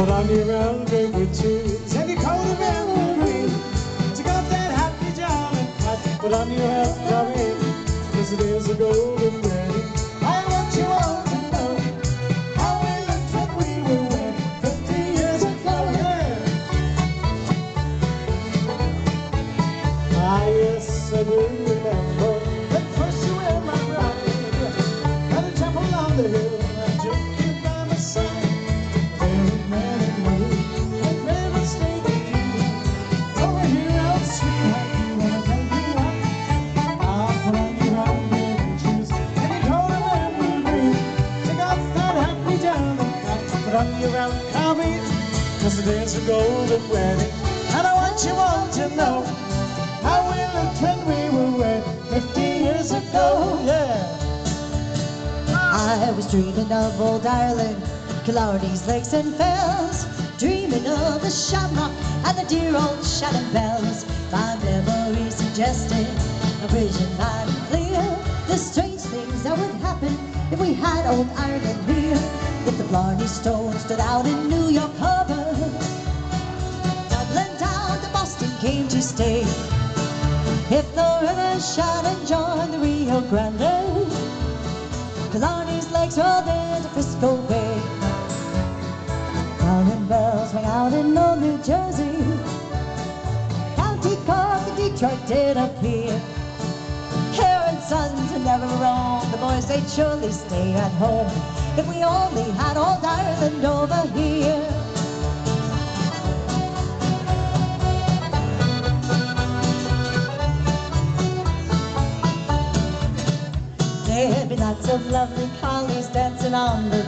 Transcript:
But I'm your elevator too. Tell your coat of memory to got that happy jolly party. But I'm your elevator, 'cause it is a golden day. I want you all to know how we looked when we were wed 50 years ago. Yeah. Ah yes, I do remember that first you were my bride at a temple on the hill. Cause the days are golden wedding, and I want you all to know how we looked when we were wed 50 years ago, yeah. I was dreaming of old Ireland, Killarney's lakes and fells, dreaming of the shamrock and the dear old Shannon bells. My memory suggested a vision light and clear, the strange things that would happen if we had old Ireland here. If the Blarney Stone stood out in New York Harbor, Dublin down to Boston came to stay. If the river Shannon joined the Rio Grande, Killarney's lakes rolled into Frisco Bay. Counting bells rang out in old New Jersey, County Cork and Detroit did appear. Parents, sons were never wrong, the boys they'd surely stay at home if we only had old Ireland over here. There'd be lots of lovely collies dancing on the